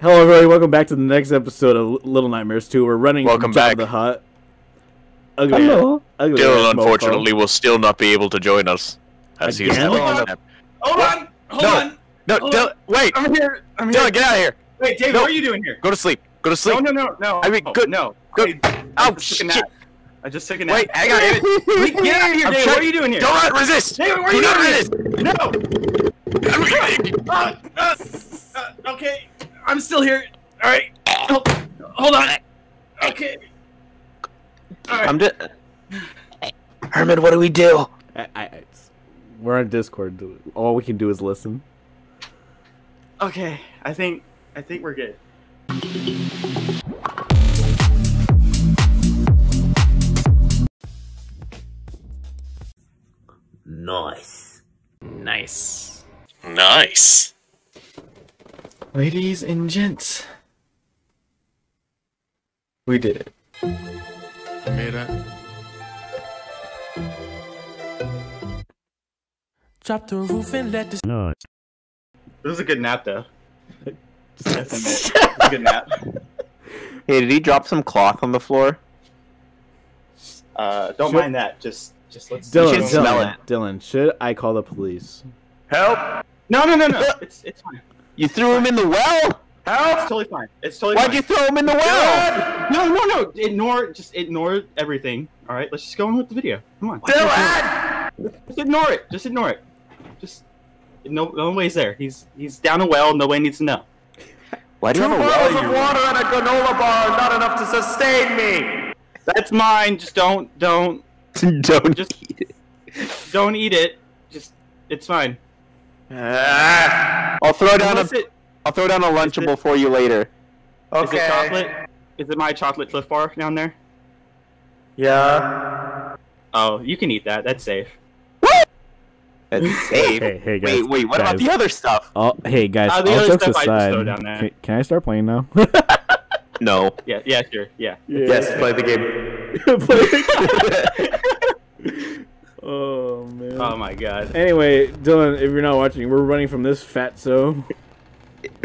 Hello, everybody. Welcome back to the next episode of Little Nightmares 2. We're running from Jacob the Hutt. Hello. Dylan, unfortunately, will still not be able to join us. As he's Hold on. No, wait. I'm here. Dylan, get out of here. Wait, Dave, what are you doing here? Go to sleep. Go to sleep. No. I mean, good. Oh, shit. I just took a nap. Wait, hang on. Get out of here, Dave. What are you doing here? Don't resist. Dave, what are you doing? No. Okay. I'm still here. All right. Hold on. Okay. All right. I'm just... Herman, what do we do? We're on Discord. All we can do is listen. Okay. I think we're good. Nice. Nice. Nice. Ladies and gents, we did it. I made it. Drop the roof and let the. No. This was a good nap, though. This was a good nap. Hey, did he drop some cloth on the floor? Don't mind that. Just let's. Dylan, should I call the police? Help! No. It's fine. You threw him in the well? How? It's totally fine. Why'd you throw him in the well? No. Just ignore everything. All right, let's just go on with the video. Come on. Just ignore it. Just no way's there. He's down a well. No way needs to know. Why do you have a well? 2 bottles of water and a granola bar, not enough to sustain me. That's mine. Just don't. Don't eat it. Just it's fine. I'll throw down a Lunchable for you later. Okay. Is it chocolate? Is it my chocolate Cliff Bar down there? Yeah. Oh, you can eat that. That's safe. That's safe. Hey, guys, wait. What about the other stuff? Oh, hey guys. The all other stuff aside, I just throw down there. Can I start playing now? No. Yeah. Sure. Yeah. Yes. Play the game. Oh, man. Oh, my God. Anyway, Dylan, if you're not watching, we're running from this fatso.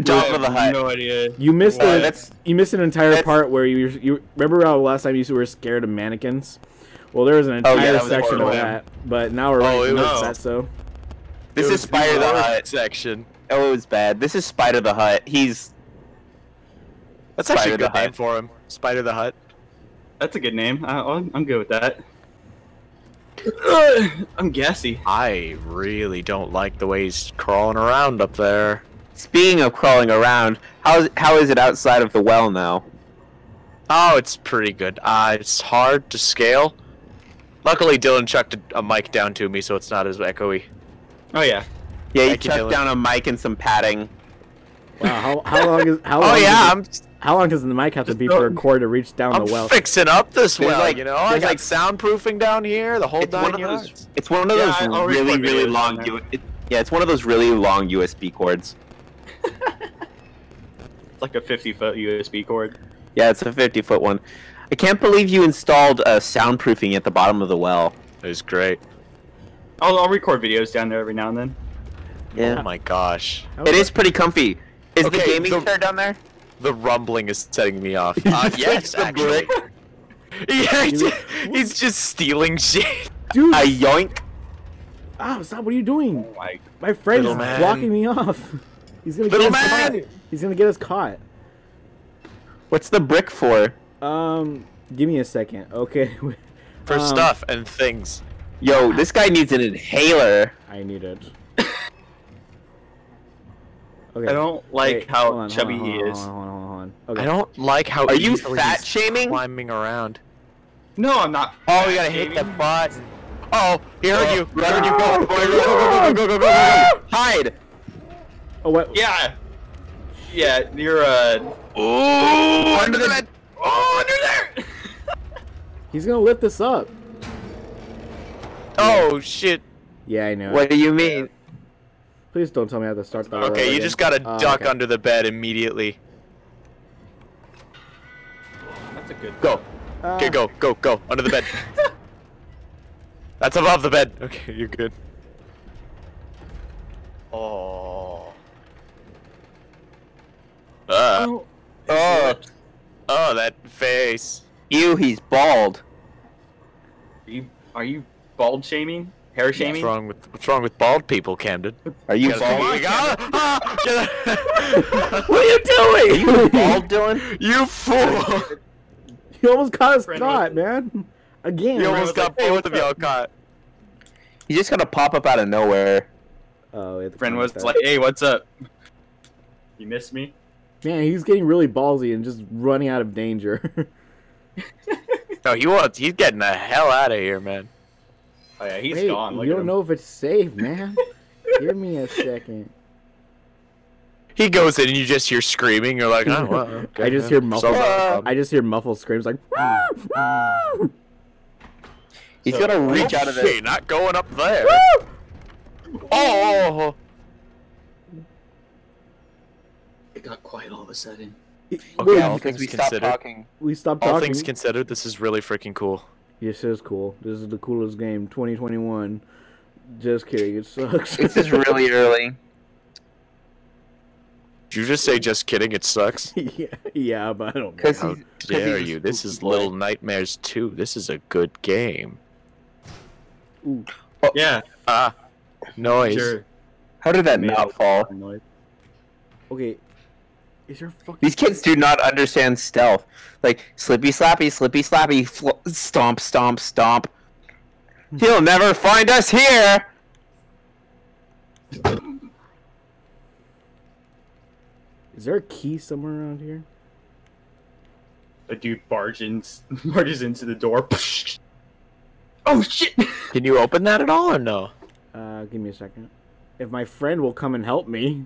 Top of the Hutt. No idea. You missed an entire part where you remember how last time you were scared of mannequins? Well, there was an entire section of that, but now we're running from this fatso. This is Spider the Hutt section. Oh, it was bad. This is Spider the Hutt. That's actually a good name for him. Spider the Hutt. That's a good name. I'm good with that. I'm gassy. I really don't like the way he's crawling around up there. Speaking of crawling around, how is it outside of the well now? Oh, it's pretty good. It's hard to scale. Luckily, Dylan chucked a mic down to me, so it's not as echoey. Oh yeah. Yeah, he chucked down a mic and some padding. Wow. How long does the mic have to be for a cord to reach down the well? I'm fixing up this well, you know? There's like soundproofing down here, the whole nine yards. It's one of those really long... it's one of those really long USB cords. It's like a 50-foot USB cord. Yeah, it's a 50-foot one. I can't believe you installed soundproofing at the bottom of the well. It was great. I'll record videos down there every now and then. Yeah. Oh my gosh. It is pretty comfy. Is the gaming chair down there? The rumbling is setting me off. Yes, actually. Yeah, he's just stealing shit. Dude, I yoink. Oh, stop! What are you doing? Oh, my friend is blocking me off. He's gonna get us caught. What's the brick for? Give me a second. Okay. For stuff and things. Yo, this guy needs an inhaler. I need it. Okay. I don't like how chubby he is. I don't like how. Are you fat shaming? Climbing around. No, I'm not. Oh, you gotta hit that bot. Oh, he heard you. Heard you. Go. Hide. Oh what? Yeah. You're Oh, under the bed. Oh, under there. He's gonna lift this up. Oh shit. Yeah, I know. What do you mean? Please don't tell me I have to start the Okay, you just gotta duck under the bed immediately. That's a good go. Okay, go. Under the bed. That's above the bed. Okay, you're good. Oh. Oh, that face. Ew, he's bald. Are you bald shaming? Hair shaming? What's wrong with bald people, Camden? Are you bald? What are you doing? Are you bald, Dylan? You fool! You almost caught us caught, man. Again. You almost got both of y'all caught. You just gotta pop up out of nowhere. Oh, friend was like, "Hey, what's up? You missed me?" Man, he's getting really ballsy and just running out of danger. No, he's getting the hell out of here, man. Oh yeah, he's gone. Look, you don't know if it's safe, man. Give me a second. He goes in and you just hear screaming. You're like, oh, well, okay, I just hear muffled screams like. He's gonna reach out of there. Not going up there. Oh! It got quiet all of a sudden. Okay, all things considered. We stopped talking. All things considered, this is really freaking cool. Yes, it is cool. This is the coolest game, 2021. Just kidding, it sucks. This is really early. Did you just say just kidding, it sucks? yeah, but I don't know. How dare you? This is Little Nightmares 2. This is a good game. Ooh. Oh, yeah. Noise. Sure. How did that not fall? Okay. Is there fucking... These kids do not understand stealth. Like, slippy slappy, stomp, stomp, stomp. He'll never find us here! Is there a key somewhere around here? A dude barges into the door. Oh shit! Can you open that at all or no? Give me a second. If my friend will come and help me.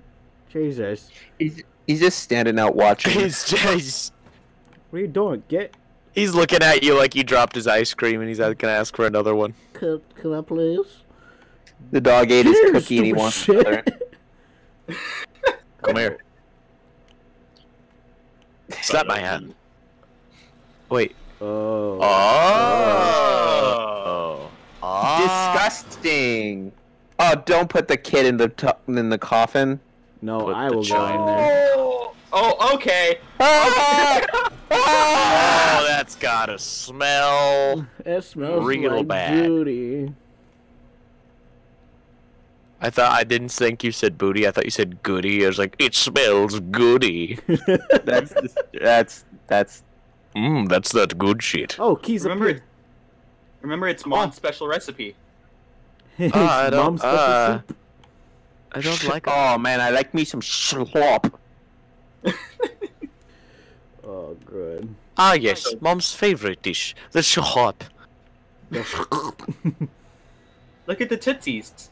Jesus. He's just standing out watching. What are you doing? He's looking at you like you dropped his ice cream and he's gonna ask for another one. Can I please? The dog ate his cookie and he wants another. Come here. Slap my hand. Wait. Oh. Disgusting. Oh, don't put the kid in the coffin. No, I will go in there. Oh, okay. Oh, that's gotta smell. It smells real bad. Booty. I didn't think you said booty. I thought you said goody. I was like, it smells goody. That's that good shit. Oh, keys. Remember, it's mom's special recipe. I don't like it. Oh man, I like me some schlop. Oh good. Ah yes, mom's favorite dish, the schlop. Look at the tootsies.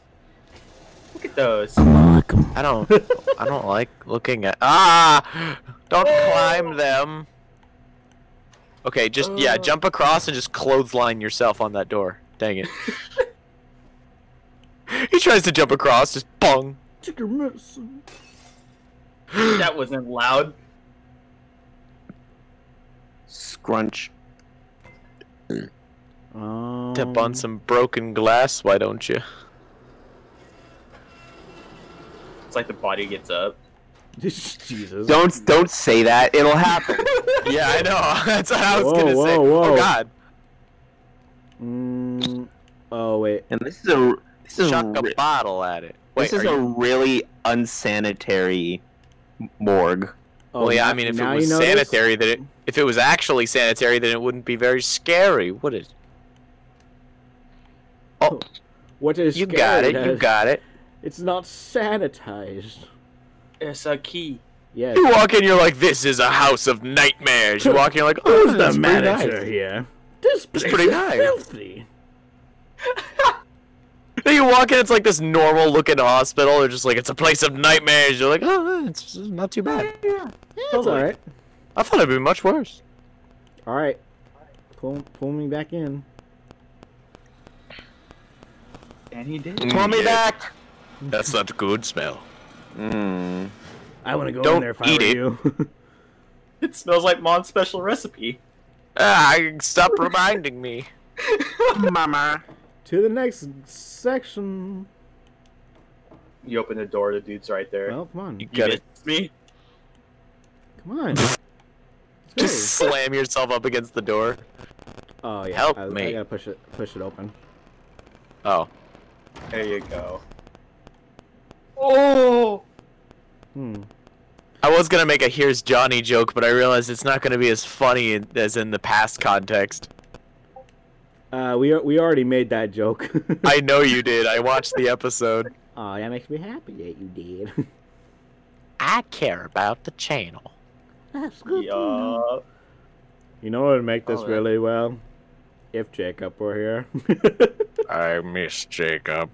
Look at those. I don't like looking at. Don't climb them. Okay, just jump across and just clothesline yourself on that door. Dang it. He tries to jump across, just bong. Chicken medicine. That wasn't loud. Scrunch. Tip on some broken glass, why don't you? It's like the body gets up. Jesus. Don't say that. It'll happen. Yeah, I know. That's what I was gonna say. Whoa. Oh God. Oh wait. And this is a. Chuck a bottle at it. Wait, this is a really unsanitary morgue. Oh, well, yeah, I mean, if it was actually sanitary, then it wouldn't be very scary, would it? Oh, what is? You got it. You got it. It's not sanitized. It's a key. Yeah. You walk in, you're like, this is a house of nightmares. You walk in, you're like, oh, who's the manager here? This place is pretty nice. Filthy. Then you walk in, it's like this normal looking hospital. They're just like, it's a place of nightmares. You're like, oh, it's not too bad. Yeah, it's alright. I thought it'd be much worse. Alright. Pull me back in. And he did. Pull me back! That's not a good smell. I want to go in there if I were you. It smells like Mom's special recipe. Stop reminding me. Mama. To the next section. You open the door, the dude's right there. Well, come on. You missed me. Come on. Just slam yourself up against the door. Oh yeah. Help me. I gotta push it open. Oh. There you go. Oh. Hmm. I was gonna make a "Here's Johnny" joke, but I realized it's not gonna be as funny as in the past context. We already made that joke. I know you did. I watched the episode. Oh, that makes me happy that you did. I care about the channel. That's good. Yeah. To know. You know what would make this really well? If Jacob were here. I miss Jacob.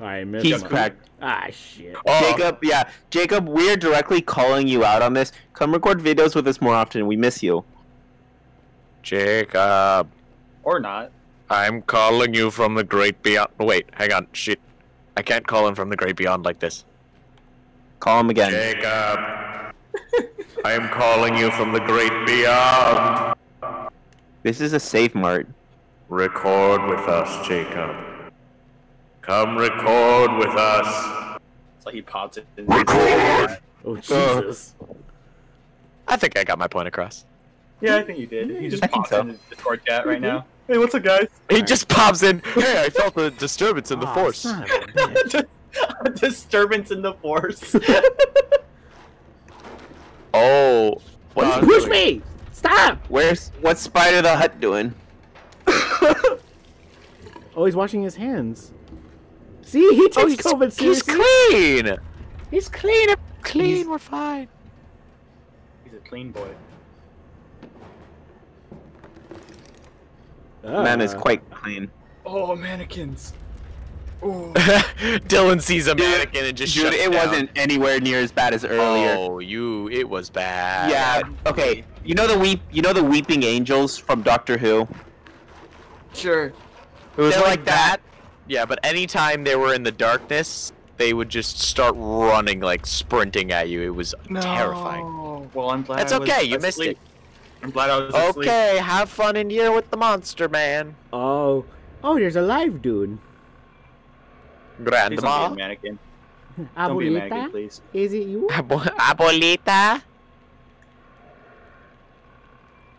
I miss him. He's back. Ah, shit. Oh. Jacob, yeah. Jacob, we're directly calling you out on this. Come record videos with us more often. We miss you. Jacob. Or not. I'm calling you from the great beyond. Wait, hang on. Shit. I can't call him from the great beyond like this. Call him again. Jacob. I am calling you from the great beyond. This is a Safemart. Record with us, Jacob. Come record with us. It's like he pops it. Record! Oh, Jesus. I think I got my point across. Yeah, I think you did. He just pops in the Discord chat right now. Hey, what's up, guys? He just pops in. Hey, I felt a disturbance in the force. A disturbance in the force. Oh. Push me! Stop! What's Spider the Hutt doing? Oh, he's washing his hands. See, he takes COVID seriously. He's clean! He's clean! Clean, we're fine. He's a clean boy. Man is quite clean. Oh, mannequins. Oh. Dylan sees a mannequin and just shuts down. Dude, it wasn't anywhere near as bad as earlier. Oh, it was bad. Yeah, okay. You know the weeping angels from Doctor Who? Sure. It was like that. Yeah, but anytime they were in the darkness, they would just start running, like sprinting at you. It was terrifying. Well, I'm glad. That's okay. You missed it. I'm glad I was asleep. Okay, have fun in here with the monster man. Oh, there's a live dude. Grandma. Don't be a mannequin. Abuelita? Don't be a mannequin, please. Is it you? Abuelita.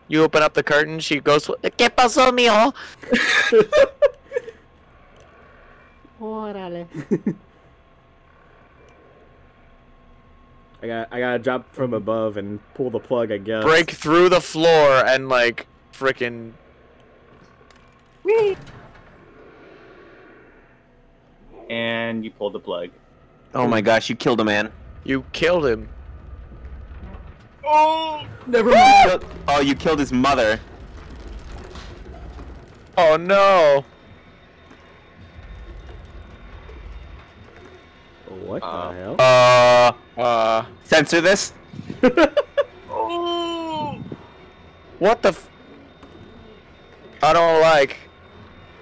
You open up the curtain. She goes, "¿Qué pasó, mijo?" Orale. I gotta drop from above and pull the plug, I guess. Break through the floor and like frickin'. Whee! And you pulled the plug. Oh my gosh, you killed a man. You killed him. Oh, never mind. Oh, you killed his mother. Oh no. What the hell? Censor this? Oh. What the f- I don't like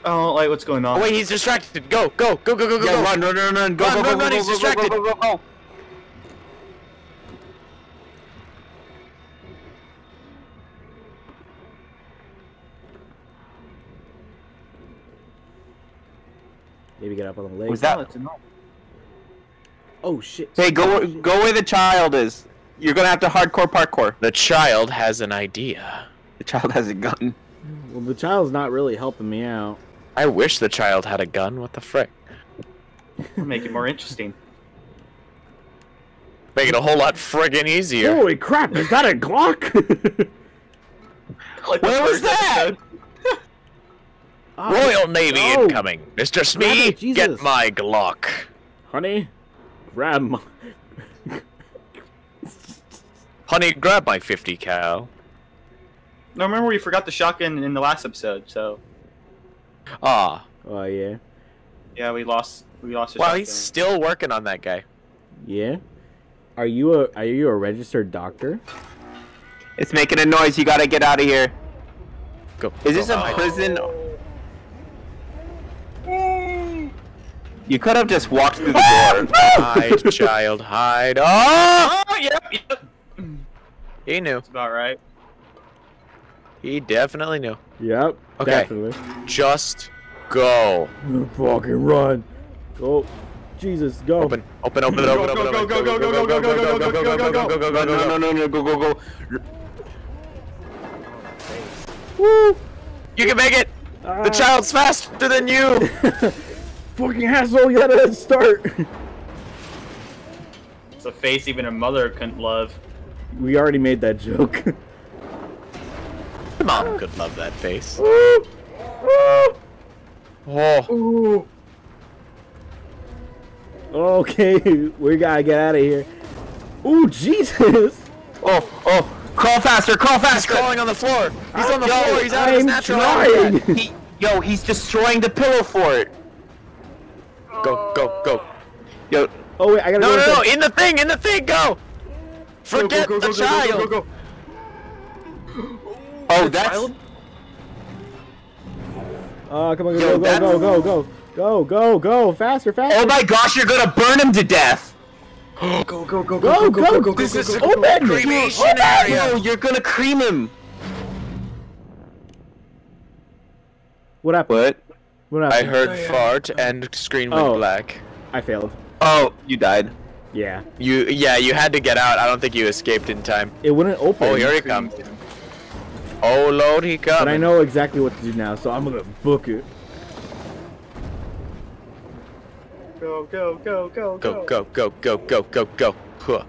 what's going on. Oh, wait, he's distracted. Go, run, go, he's distracted. Go. Maybe get up on the leg. Was that? Oh shit. Hey, go where the child is. You're gonna have to hardcore parkour. The child has an idea. The child has a gun. Well, the child's not really helping me out. I wish the child had a gun. What the frick? Make it more interesting. Make it a whole lot friggin' easier. Holy crap, is that a Glock? Like where was that? Royal Navy incoming. Mr. Smee, get my Glock. Honey? Honey, grab my 50 cal. No, remember we forgot the shotgun in the last episode, so. Ah. Oh yeah. Yeah, we lost the shotgun. He's still working on that guy. Yeah. Are you a registered doctor? It's making a noise. You gotta get out of here. Go. Is this a prison? You could have just walked through the door. Hide, child, hide. Oh! Oh, yep. He knew. That's about right. He definitely knew. Yep. Okay. Definitely. Just go. Fucking run. Go. Jesus, go. Open, open, open, open, open, open. Go, go, go, go, go, go, go, go, go, go, go, go, go, go, no, no, no, go, go, go. Woo! You can make it! The child's faster than you! Fucking asshole, you had a start! It's a face even a mother couldn't love. We already made that joke. Mom could love that face. Woo! Woo! Oh. Ooh. Okay, we gotta get out of here. Ooh, Jesus! Oh, oh! Crawl faster! Crawl faster! He's crawling on the floor. He's on the floor. He's out of his natural habitat. Yo, he's destroying the pillow fort. Go, go, go! Yo. Oh wait, I gotta. No, no, no! In the thing! In the thing! Go! Forget the child. Oh, that's. Come on, go, go, go, go, go, go, go, go, faster, faster! Oh my gosh, you're gonna burn him to death! Go, go, go, go, go, go, go! This is open cremation area. You're gonna cream him. What happened? What? What happened? I heard fart and screen went black. I failed. Oh, you died. Yeah. You had to get out. I don't think you escaped in time. It wouldn't open. Oh, here he comes. Oh lord, he comes. But I know exactly what to do now, so I'm gonna book it. Go, go, go, go, go, go, go, go, go, go, go. Huh.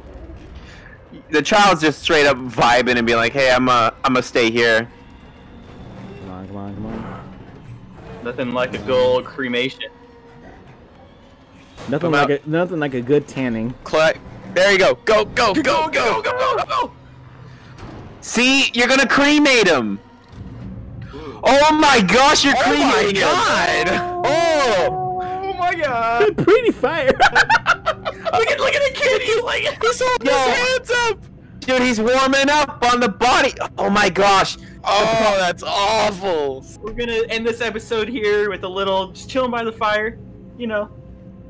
The child's just straight up vibing and being like, "Hey, I'm stay here." Come on, come on, come on. Nothing like a good old cremation. Nothing like a good tanning. There you go. Go, go, go, go, go, go, go, go. See, you're gonna cremate him. Oh my gosh, you're cremating him! Oh my god! Pretty fire! Look at the kid. He's like, he's holding his hands up. Dude, he's warming up on the body. Oh my gosh! Oh, that's awful. We're gonna end this episode here with a little just chilling by the fire, you know.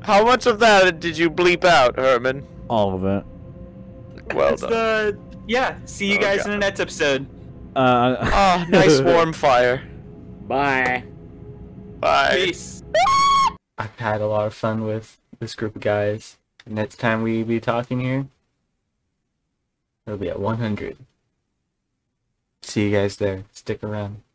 How much of that did you bleep out, Herman? All of it. Well done. Yeah, see you guys in the next episode. Oh, nice warm fire. Bye. Bye. Peace. I've had a lot of fun with this group of guys. Next time we be talking here, it'll be at 100. See you guys there. Stick around.